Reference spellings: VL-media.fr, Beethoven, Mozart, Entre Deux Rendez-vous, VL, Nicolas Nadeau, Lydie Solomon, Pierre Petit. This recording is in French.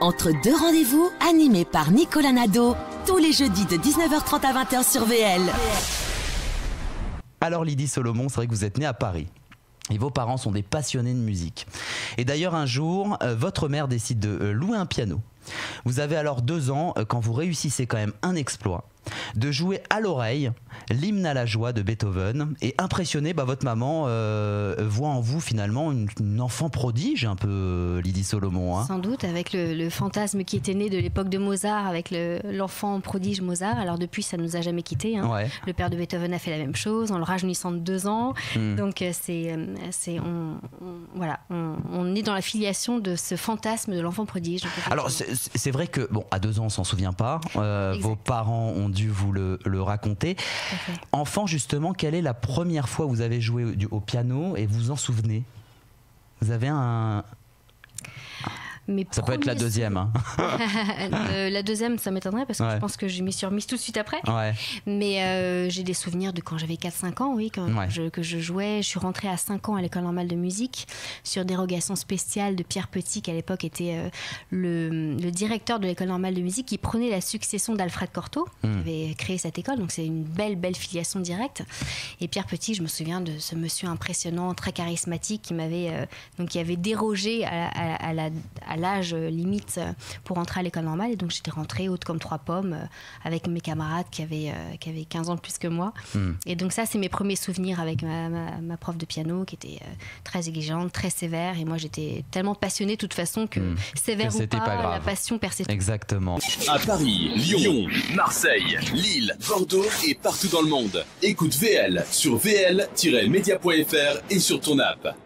Entre deux rendez-vous, animé par Nicolas Nadeau, tous les jeudis de 19h30 à 20h sur VL. Alors Lydie Solomon, c'est vrai que vous êtes née à Paris. Et vos parents sont des passionnés de musique. Et d'ailleurs, un jour, votre mère décide de louer un piano. Vous avez alors 2 ans, quand vous réussissez quand même un exploit, de jouer à l'oreille l'hymne à la joie de Beethoven. Et impressionnée, votre maman voit en vous finalement une enfant prodige, un peu, Lydie Solomon. Sans doute, avec le fantasme qui était né de l'époque de Mozart, avec l'enfant prodige Mozart. Alors depuis, ça ne nous a jamais quittés. Ouais. Le père de Beethoven a fait la même chose, en le rajeunissant de 2 ans. Donc on est dans la filiation de ce fantasme de l'enfant prodige. Alors c'est vrai que, à 2 ans, on ne s'en souvient pas. Vos parents ont dû vous le raconter. Okay. Enfant, justement, quelle est la première fois où vous avez joué au piano et vous en souvenez? Vous avez un... Ça peut être la deuxième. La deuxième, ça m'étonnerait parce que je pense que je m'y suis remise tout de suite après. Mais j'ai des souvenirs de quand j'avais 4-5 ans, que je jouais. Je suis rentrée à 5 ans à l'école normale de musique sur dérogation spéciale de Pierre Petit, qui à l'époque était le directeur de l'école normale de musique, qui prenait la succession d'Alfred Cortot, qui avait créé cette école. Donc c'est une belle filiation directe. Et Pierre Petit, je me souviens de ce monsieur impressionnant, très charismatique, qui avait dérogé à l'âge limite pour entrer à l'école normale, et donc j'étais rentrée haute comme 3 pommes avec mes camarades qui avaient 15 ans de plus que moi. Et donc ça, c'est mes premiers souvenirs avec ma prof de piano, qui était très exigeante, très sévère, et moi j'étais tellement passionnée de toute façon que sévère ou pas grave. La passion perçait tout. Exactement. À Paris, Lyon, Marseille, Lille, Bordeaux et partout dans le monde. Écoute VL sur VL-media.fr et sur ton app.